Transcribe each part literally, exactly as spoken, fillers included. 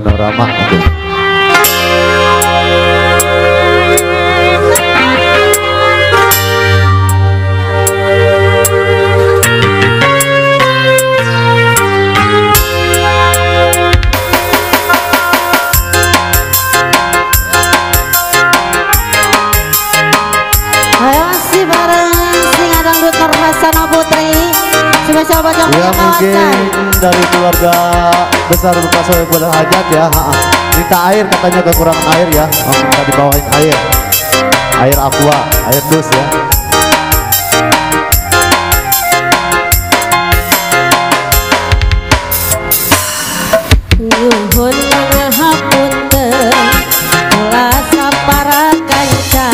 panorama itu. Nurhasanah Putri, sahabat yang ya, mungkin dari keluarga besar Nurhasanah yang berhajat ya, minta air katanya kekurangan air ya, oh, minta dibawain air, air aqua, air dus ya. Nuhun ngapunten, kelasa para kanca.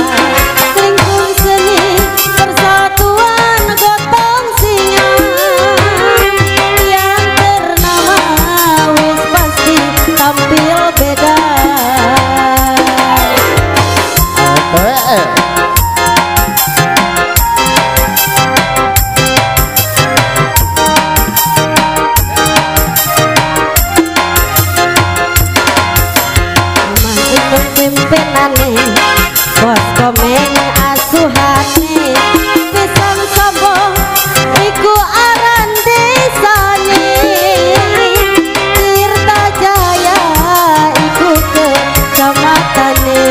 Pemimpinane bos komeng asuhane Pisang Sambo iku aran desane, Tirta Jaya iku kecamatane.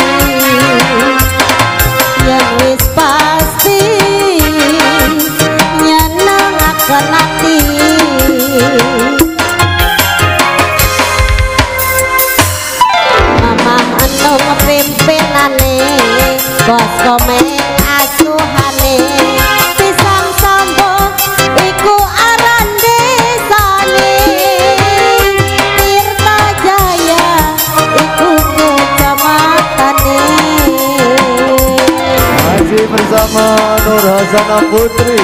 yang wis pasti nyenengaken ati. Mamah enom pimpinane bos komeng asuhane Pisang Sambo iku aran desane, Tirta Jaya iku kecamatane. Masih bersama Nurhasanah Putri.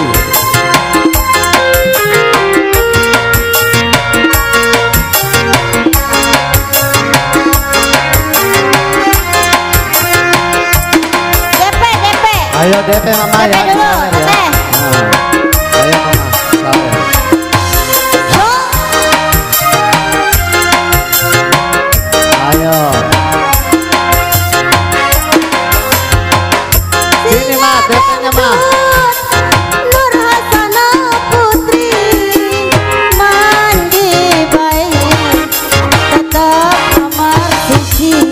Ayo D P mama ya, dulu, ya. Nah, ayo mama, saya. Ayo. Sini ma, D P-nya ma. Nurhasanah Putri mandi baik, tetap nomor siji.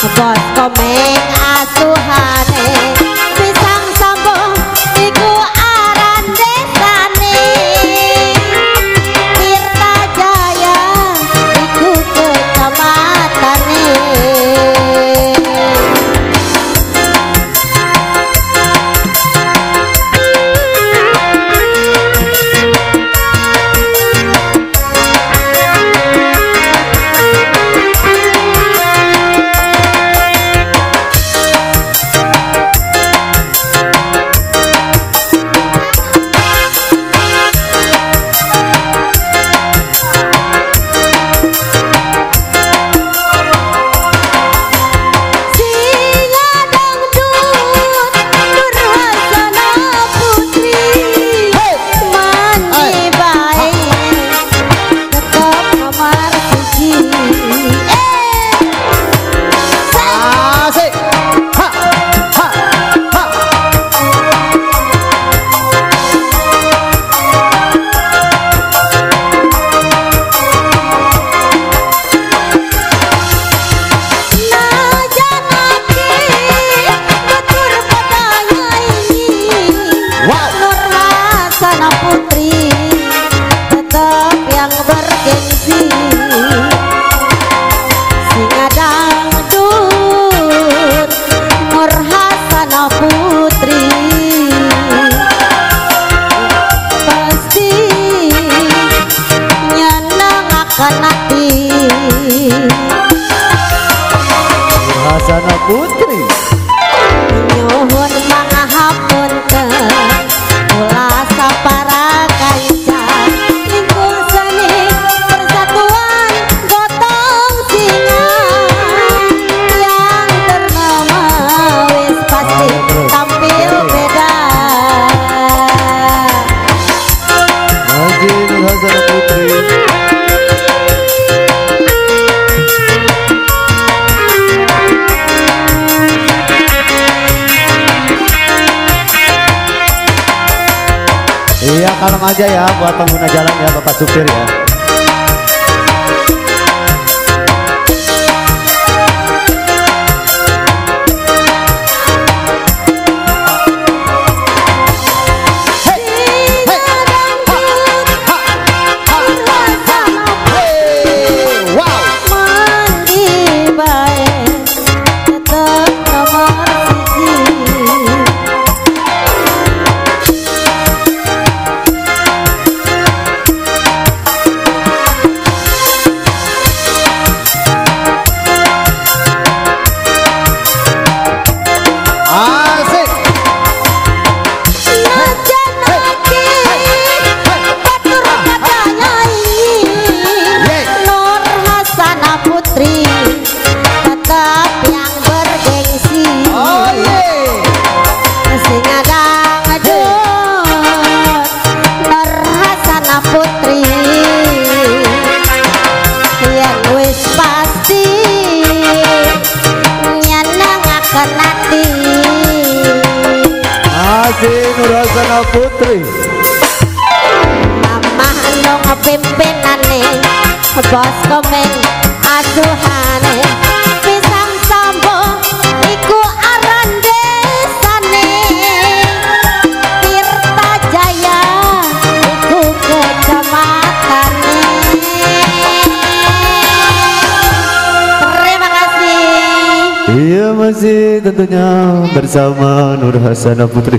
sepot komeng asuhane pisang sambo iku aran desane. Tirta Jaya iku kecamatanane. Nurhasanah Putri tetap yang bergengsi, sing adang dut Nurhasanah Putri pasti nyenengaken ati. Nurhasanah Putri nyuwun pangapunten. Iya, kalem aja ya buat pengguna jalan ya, Bapak supir ya. Nurhasanah Putri mamah nang pimpinane bos komeng asuhane pisang sambo iku aran desane. Tirta Jaya iku kecamatanane. Terima kasih. Iya, masih tentunya bersama Nurhasanah Putri